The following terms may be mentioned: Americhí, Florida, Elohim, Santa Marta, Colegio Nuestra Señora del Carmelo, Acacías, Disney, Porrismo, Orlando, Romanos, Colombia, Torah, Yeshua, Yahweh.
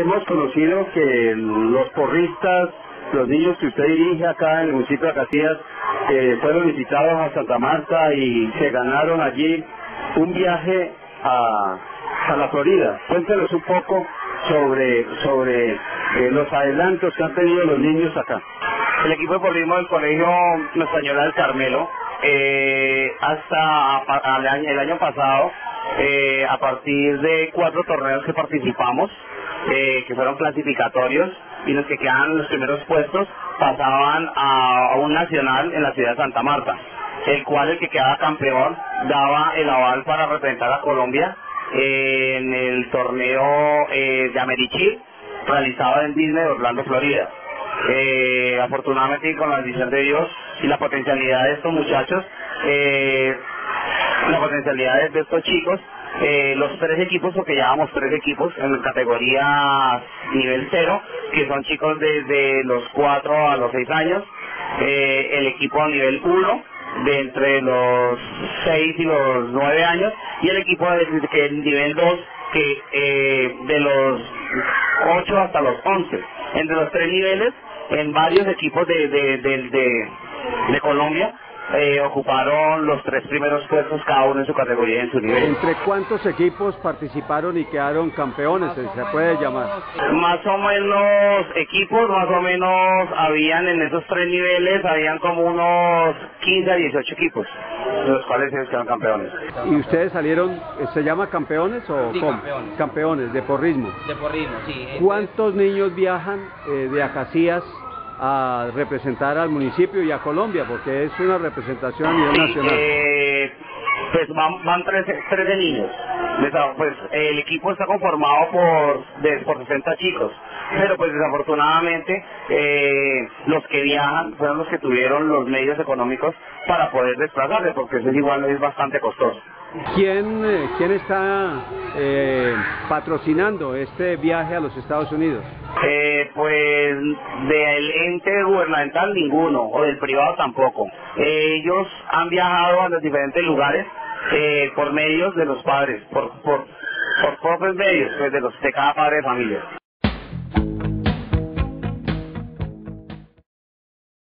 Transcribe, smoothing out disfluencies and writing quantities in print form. hemos conocido que los porristas, los niños que usted dirige acá en el municipio de Acacías, fueron invitados a Santa Marta y se ganaron allí un viaje a la Florida. Cuéntanos un poco sobre los adelantos que han tenido los niños acá. El equipo de porrismo del Colegio Nuestra Señora del Carmelo, hasta el año pasado, a partir de 4 torneos que participamos, que fueron clasificatorios, y los que quedaban en los primeros puestos pasaban a un nacional en la ciudad de Santa Marta, el cual el que quedaba campeón daba el aval para representar a Colombia en el torneo de Americhí, realizado en Disney de Orlando, Florida. Afortunadamente, con la bendición de Dios y la potencialidad de estos muchachos, las potencialidades de estos chicos, los 3 equipos, porque llevamos 3 equipos en categoría nivel 0, que son chicos desde los 4 a los 6 años, el equipo nivel 1 de entre los 6 y los 9 años, y el equipo de nivel 2 que de los 8 hasta los 11, entre los 3 niveles, en varios equipos de Colombia. Ocuparon los 3 primeros puestos cada uno en su categoría y en su nivel. ¿Entre cuántos equipos participaron y quedaron campeones, se puede llamar? Más o menos equipos, más o menos habían en esos 3 niveles, habían como unos 15 a 18 equipos, de los cuales ellos quedaron campeones. ¿Y ustedes salieron, se llama campeones o sí, cómo? Campeones. Campeones de porrismo. De porrismo, sí. ¿Cuántos niños viajan de Acacías a representar al municipio y a Colombia, porque es una representación a nivel nacional? Pues van 13 niños. Pues el equipo está conformado por 60 chicos, pero pues desafortunadamente los que viajan fueron los que tuvieron los medios económicos para poder desplazarse, porque eso igual es bastante costoso. ¿Quién está patrocinando este viaje a los Estados Unidos? Pues del ente gubernamental ninguno, o del privado tampoco. Ellos han viajado a los diferentes lugares por medios de los padres, por propios medios, pues de cada padre de familia.